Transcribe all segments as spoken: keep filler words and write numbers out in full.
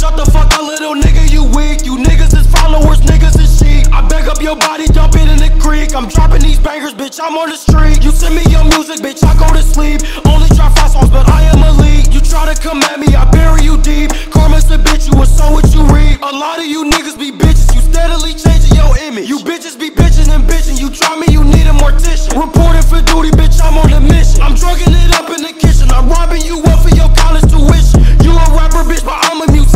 shut the fuck up, little nigga, you weak. You niggas is followers, niggas is sheep. I beg up your body, jump it in the creek. I'm dropping these bangers, bitch, I'm on the street. You send me your music, bitch, I go to sleep. Only drop five songs, but I am elite. You try to come at me, I bury you deep. Karma's a bitch, you and so what you reap. A lot of you niggas be bitches, you steadily changing your image. You bitches be bitching and bitching, you try me, you need a mortician. Reporting for duty, bitch, I'm on a mission. I'm drugging it up in the kitchen, I'm robbing you up for your college tuition. You a rapper, bitch, but I'm a musician.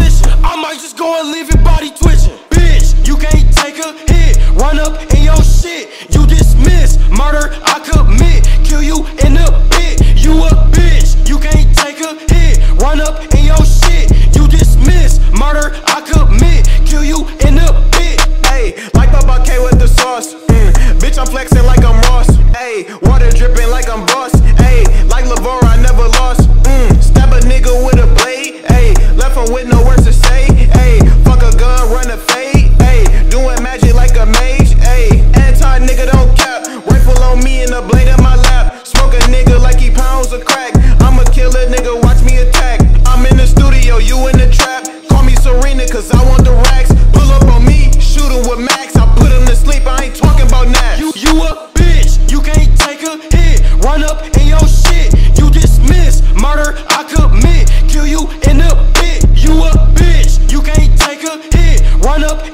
I might just go and leave your body twitching. Bitch, you can't take a hit. Run up in your shit, you dismiss. Murder, I commit. Kill you in the pit. You a bitch, you can't take a hit. Run up in your shit, you dismiss. Murder, I commit. Kill you in the pit. Ayy, like Baba K with the sauce. Mm. Bitch, I'm flexing like I'm Ross. Ayy, water dripping like I'm boss. Ayy, like LeVar, I never lost. Mm. Stab a nigga with a blade. Ayy, left him with no words to say. Ayy, fuck a gun, run a fade. Ayy, doing magic like a mage. Ayy, anti nigga don't cap. Rifle on me and a blade in my lap. Smoke a nigga like he pounds of crack. I'm a killer nigga, watch me attack. I'm in the studio, you in the trap. Call me Serena, cause I want the racks. Pull up on me, shoot him with Max. I put him to sleep, I ain't talking about naps. You, you a bitch, you can't take a hit. Run up in your shit, you dismiss. Murder, I commit. Kill you in the pit. You a bitch, you can't take a hit. Run up